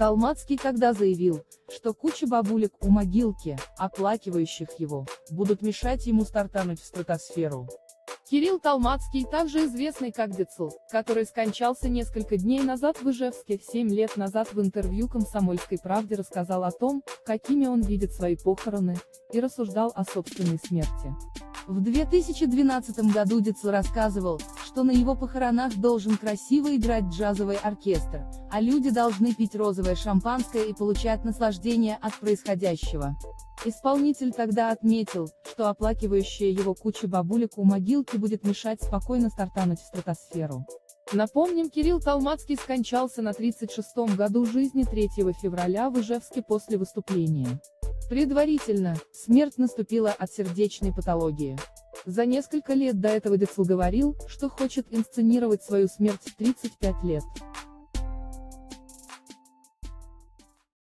Толмацкий тогда заявил, что куча бабулек у могилки, оплакивающих его, будут мешать ему стартануть в стратосферу. Кирилл Толмацкий, также известный как Децл, который скончался несколько дней назад в Ижевске, 7 лет назад, в интервью «Комсомольской правде» рассказал о том, какими он видит свои похороны, и рассуждал о собственной смерти. В 2012 году Децл рассказывал, что на его похоронах должен красиво играть джазовый оркестр, а люди должны пить розовое шампанское и получать наслаждение от происходящего. Исполнитель тогда отметил, что оплакивающая его куча бабулек у могилки будет мешать спокойно стартануть в стратосферу. Напомним, Кирилл Толмацкий скончался на 36-м году жизни 3 февраля в Ижевске после выступления. Предварительно, смерть наступила от сердечной патологии. За несколько лет до этого Децл говорил, что хочет инсценировать свою смерть в 35 лет.